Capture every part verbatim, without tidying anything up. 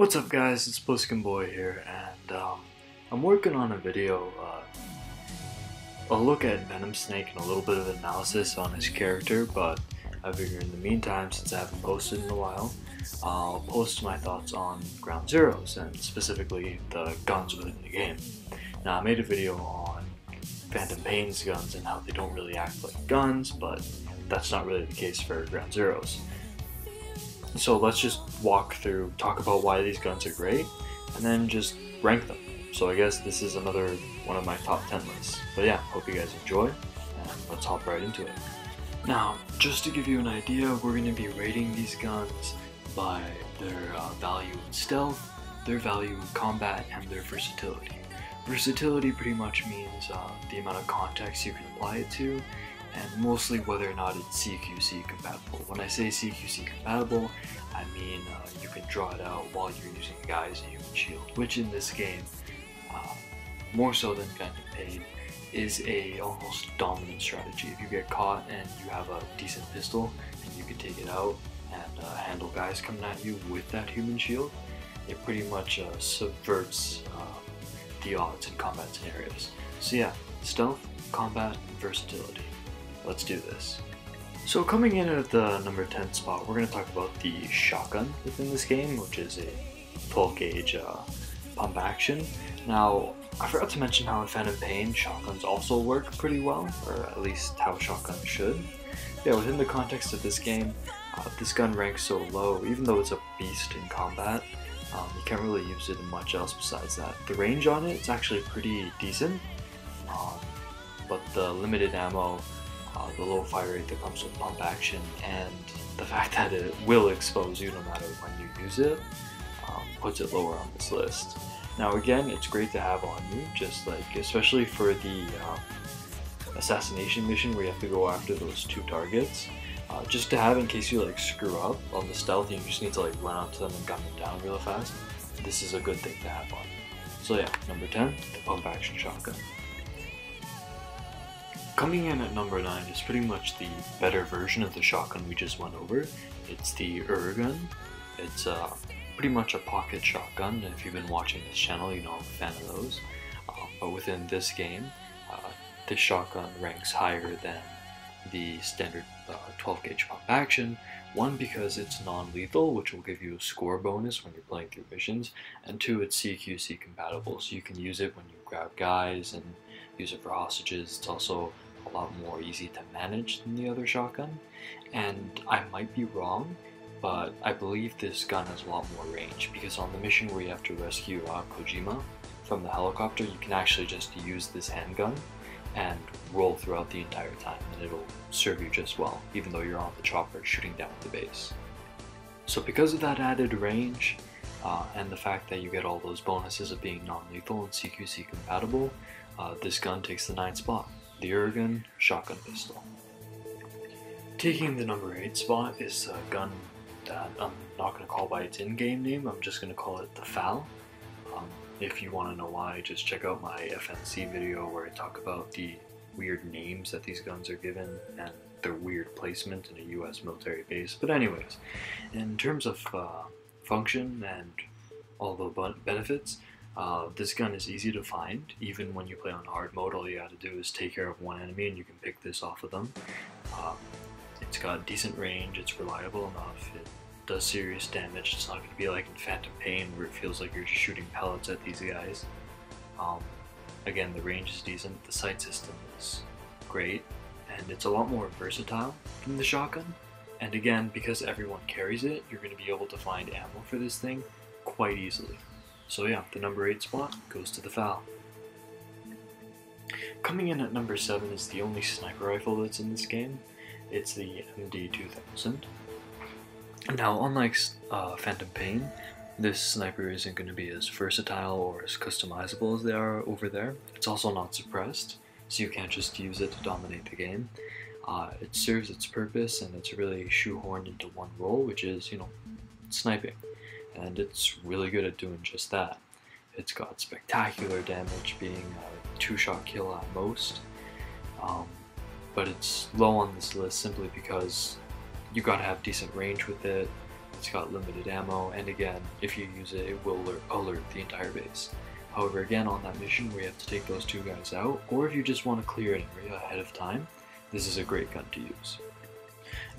What's up guys, it's Pliskin Boy here, and um, I'm working on a video, uh, a look at Venom Snake and a little bit of analysis on his character, but I figure in the meantime, since I haven't posted in a while, I'll post my thoughts on Ground Zeroes, and specifically the guns within the game. Now I made a video on Phantom Pain's guns and how they don't really act like guns, but that's not really the case for Ground Zeroes. So let's just walk through, talk about why these guns are great, and then just rank them. So I guess this is another one of my top ten lists. But yeah, hope you guys enjoy, and let's hop right into it. Now, just to give you an idea, we're going to be rating these guns by their uh, value in stealth, their value in combat, and their versatility. Versatility pretty much means uh, the amount of context you can apply it to, and mostly whether or not it's C Q C compatible. When I say C Q C compatible, I mean uh, you can draw it out while you're using guys and human shield, which in this game, uh, more so than Phantom Pain, is a almost dominant strategy. If you get caught and you have a decent pistol and you can take it out and uh, handle guys coming at you with that human shield, it pretty much uh, subverts uh, the odds in combat scenarios. So yeah, stealth, combat, and versatility. Let's do this. So coming in at the number ten spot, we're going to talk about the shotgun within this game, which is a twelve gauge uh, pump action. Now, I forgot to mention how in Phantom Pain, shotguns also work pretty well, or at least how shotguns should. Yeah, within the context of this game, uh, this gun ranks so low, even though it's a beast in combat, um, you can't really use it in much else besides that. The range on it is actually pretty decent, um, but the limited ammo, Uh, the low fire rate that comes with pump action, and the fact that it will expose you no matter when you use it, um, puts it lower on this list. Now again, it's great to have on you, just like, especially for the um, assassination mission where you have to go after those two targets, uh, just to have in case you like screw up on the stealth and you just need to like run up to them and gun them down real fast. This is a good thing to have on you. So yeah, number ten, the pump action shotgun. Coming in at number nine is pretty much the better version of the shotgun we just went over. It's the Urgun. It's uh, pretty much a pocket shotgun. If you've been watching this channel, you know I'm a fan of those. Uh, but within this game, uh, this shotgun ranks higher than the standard uh, twelve gauge pump action. One, because it's non-lethal, which will give you a score bonus when you're playing through missions, and two, it's C Q C compatible, so you can use it when you grab guys and use it for hostages. It's also a lot more easy to manage than the other shotgun, and I might be wrong, but I believe this gun has a lot more range, because on the mission where you have to rescue uh, Kojima from the helicopter, you can actually just use this handgun and roll throughout the entire time, and it'll serve you just well, even though you're on the chopper shooting down at the base. So because of that added range, uh, and the fact that you get all those bonuses of being non-lethal and C Q C compatible, uh, this gun takes the ninth spot, the Urgun Shotgun Pistol. Taking the number eight spot is a gun that I'm not going to call by its in-game name, I'm just going to call it the F A L. Um, If you want to know why, just check out my F N C video where I talk about the weird names that these guns are given and their weird placement in a U S military base. But anyways, in terms of uh, function and all the benefits, uh, this gun is easy to find. Even when you play on hard mode, all you gotta do is take care of one enemy and you can pick this off of them. Um, it's got decent range, it's reliable enough, it does serious damage. It's not going to be like in Phantom Pain where it feels like you're just shooting pellets at these guys. Um, again, the range is decent, the sight system is great, and it's a lot more versatile than the shotgun. And again, because everyone carries it, you're going to be able to find ammo for this thing quite easily. So yeah, the number eight spot goes to the F A L. Coming in at number seven is the only sniper rifle that's in this game. It's the M D two thousand. Now, unlike uh, Phantom Pain, this sniper isn't going to be as versatile or as customizable as they are over there. It's also not suppressed, so you can't just use it to dominate the game. Uh, it serves its purpose, and it's really shoehorned into one role, which is, you know, sniping. And it's really good at doing just that. It's got spectacular damage, being a two-shot kill at most. Um, but it's low on this list simply because you gotta have decent range with it, it's got limited ammo, and again, if you use it, it will alert the entire base. However, again, on that mission where you have to take those two guys out, or if you just want to clear an area ahead of time, this is a great gun to use.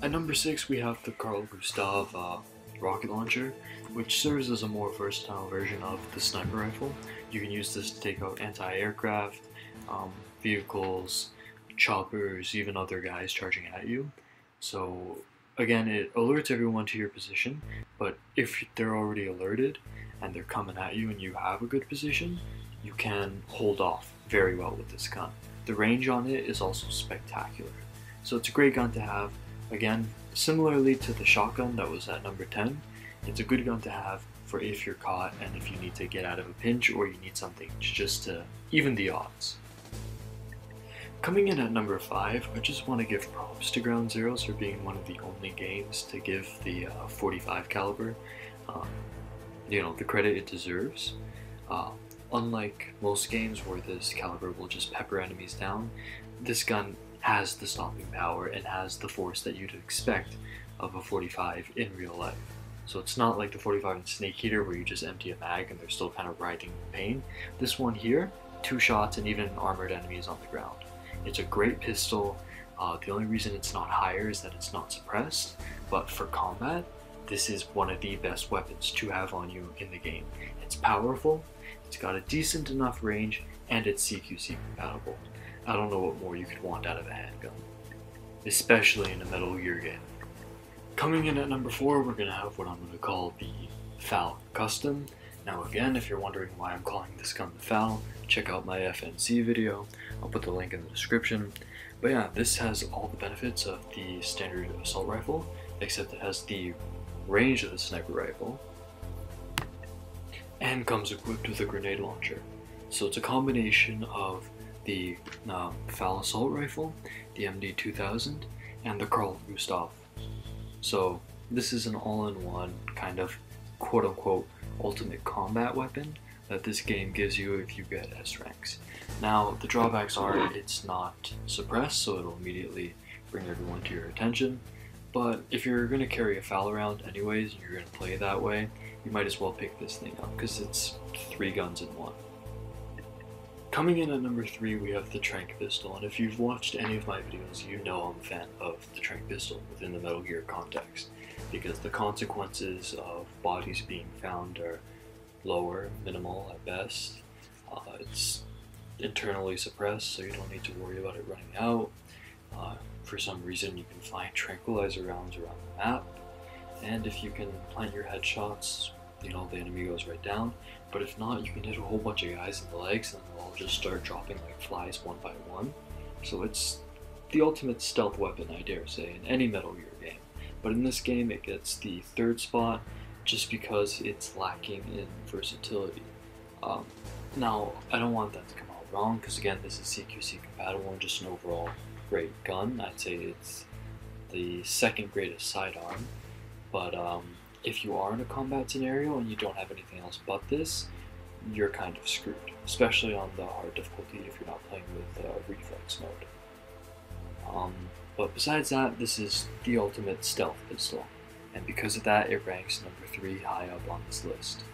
At number six, we have the Carl Gustaf uh, rocket launcher, which serves as a more versatile version of the sniper rifle. You can use this to take out anti-aircraft, um, vehicles, choppers, even other guys charging at you. So again, it alerts everyone to your position, but if they're already alerted and they're coming at you and you have a good position, you can hold off very well with this gun. The range on it is also spectacular, so it's a great gun to have. Again, similarly to the shotgun that was at number ten, it's a good gun to have for if you're caught and if you need to get out of a pinch or you need something just to even the odds. Coming in at number five, I just want to give props to Ground Zeroes for being one of the only games to give the uh, forty-five caliber, um, you know, the credit it deserves. Uh, unlike most games where this caliber will just pepper enemies down, this gun has the stopping power and has the force that you'd expect of a forty-five in real life. So it's not like the forty-five in Snake Heater where you just empty a mag and they're still kind of writhing in pain. This one here, two shots and even an armored enemy is on the ground. It's a great pistol. Uh, the only reason it's not higher is that it's not suppressed, but for combat, this is one of the best weapons to have on you in the game. It's powerful, it's got a decent enough range, and it's C Q C compatible. I don't know what more you could want out of a handgun, especially in a Metal Gear game. Coming in at number four, we're going to have what I'm going to call the F A L Custom. Now again, if you're wondering why I'm calling this gun the F A L, check out my F N C video. I'll put the link in the description. But yeah, this has all the benefits of the standard assault rifle, except it has the range of the sniper rifle, and comes equipped with a grenade launcher. So it's a combination of the um, F A L assault rifle, the M D two thousand, and the Carl Gustaf. So this is an all-in-one kind of quote-unquote ultimate combat weapon that this game gives you if you get S ranks. Now the drawbacks are it's not suppressed, so it'll immediately bring everyone to your attention, but if you're going to carry a F A L around anyways and you're going to play that way, you might as well pick this thing up because it's three guns in one. Coming in at number three, we have the Tranq Pistol, and if you've watched any of my videos, you know I'm a fan of the Tranq Pistol within the Metal Gear context, because the consequences of bodies being found are lower, minimal at best. Uh, it's internally suppressed, so you don't need to worry about it running out. Uh, for some reason, you can find tranquilizer rounds around the map, and if you can plant your headshots, you know, the enemy goes right down, but if not, you can hit a whole bunch of guys in the legs and they'll all just start dropping like flies one by one. So it's the ultimate stealth weapon, I dare say, in any Metal Gear game. But in this game, it gets the third spot just because it's lacking in versatility. Um, now, I don't want that to come out wrong, because again, this is C Q C compatible and just an overall great gun. I'd say it's the second greatest sidearm, but um, if you are in a combat scenario and you don't have anything else but this, you're kind of screwed, especially on the hard difficulty if you're not playing with uh, reflex mode. Um, but besides that, this is the ultimate stealth pistol, and because of that, it ranks number three high up on this list.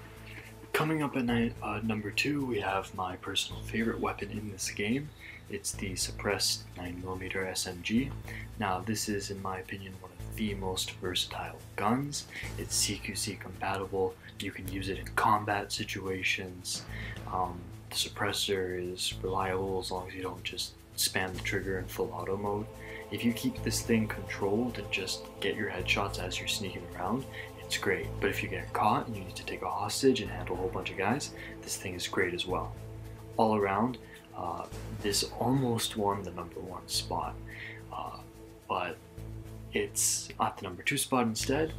Coming up at night, uh, number two, we have my personal favorite weapon in this game. It's the suppressed nine millimeter S M G. Now this is, in my opinion, one of the most versatile guns. It's C Q C compatible, you can use it in combat situations, um, the suppressor is reliable as long as you don't just spam the trigger in full auto mode. If you keep this thing controlled and just get your headshots as you're sneaking around, it's great. But if you get caught and you need to take a hostage and handle a whole bunch of guys, this thing is great as well. All around, Uh, this almost won the number one spot, uh, but it's at the number two spot instead,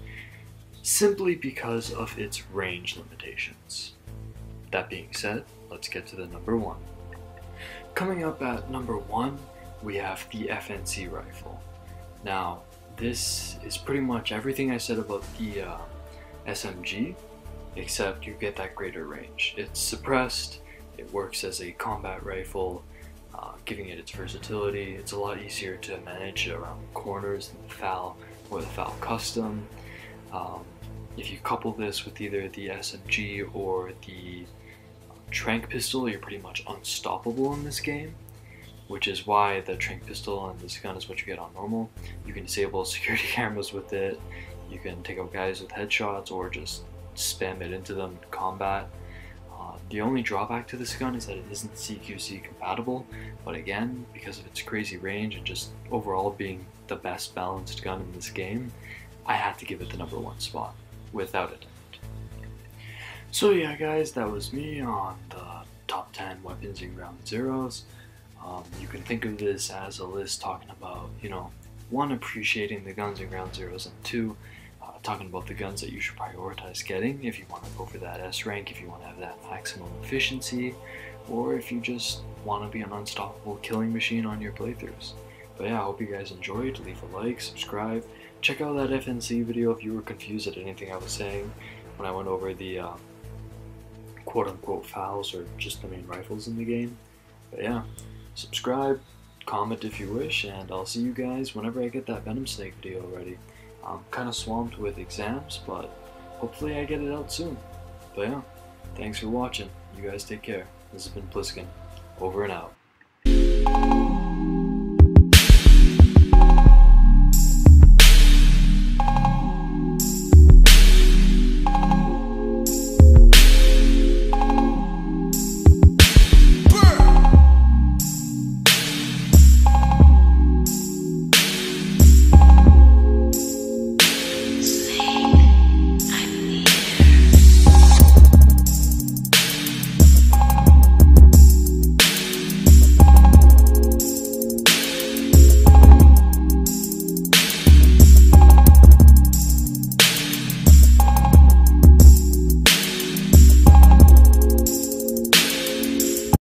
simply because of its range limitations. That being said, let's get to the number one. Coming up at number one, we have the F N C rifle. Now, this is pretty much everything I said about the uh, S M G, except you get that greater range. It's suppressed. It works as a combat rifle, uh, giving it its versatility. It's a lot easier to manage around corners than the F A L or the F A L Custom. Um, If you couple this with either the S M G or the Tranq Pistol, you're pretty much unstoppable in this game, which is why the Tranq Pistol on this gun is what you get on normal. You can disable security cameras with it, you can take out guys with headshots or just spam it into them in combat. Uh, the only drawback to this gun is that it isn't C Q C compatible, but again, because of its crazy range and just overall being the best balanced gun in this game, I had to give it the number one spot, without a doubt. So yeah guys, that was me on the top ten weapons in Ground Zeroes. Um, you can think of this as a list talking about, you know, one, appreciating the guns in Ground Zeroes, and two, uh, talking about the guns that you should prioritize getting if you want to go for that S rank, if you want to have that maximum efficiency, or if you just want to be an unstoppable killing machine on your playthroughs. But yeah, I hope you guys enjoyed. Leave a like, subscribe, check out that F N C video if you were confused at anything I was saying when I went over the uh, quote-unquote F A Ls, or just the main rifles in the game. But yeah, subscribe, comment if you wish, and I'll see you guys whenever I get that Venom Snake video ready. I'm kind of swamped with exams, but hopefully I get it out soon. But yeah, thanks for watching. You guys take care. This has been Pliskin. Over and out.